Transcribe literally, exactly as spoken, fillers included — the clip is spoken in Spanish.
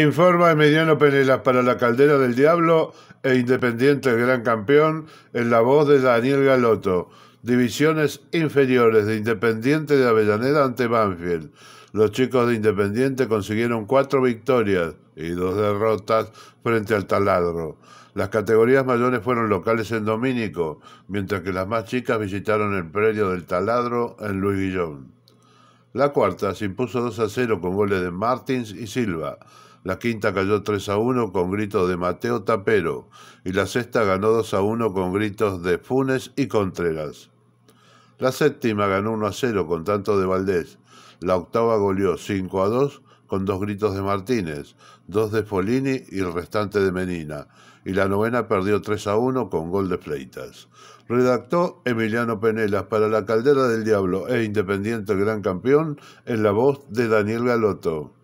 Informa Emiliano Penelas para La Caldera del Diablo e Independiente, el gran campeón, en la voz de Daniel Galotto. Divisiones inferiores de Independiente de Avellaneda ante Banfield. Los chicos de Independiente consiguieron cuatro victorias y dos derrotas frente al Taladro. Las categorías mayores fueron locales en Domínico, mientras que las más chicas visitaron el Predio del Taladro en Luis Guillón. La cuarta se impuso dos a cero con goles de Martins y Silva. La quinta cayó tres a uno con gritos de Mateo Tapero. Y la sexta ganó dos a uno con gritos de Funes y Contreras. La séptima ganó uno a cero con tanto de Valdés. La octava goleó cinco a dos con dos gritos de Martínez, dos de Folini y el restante de Menina. Y la novena perdió tres a uno con gol de Fleitas. Redactó Emiliano Penelas para La Caldera del Diablo e Independiente, el gran campeón, en la voz de Daniel Galotto.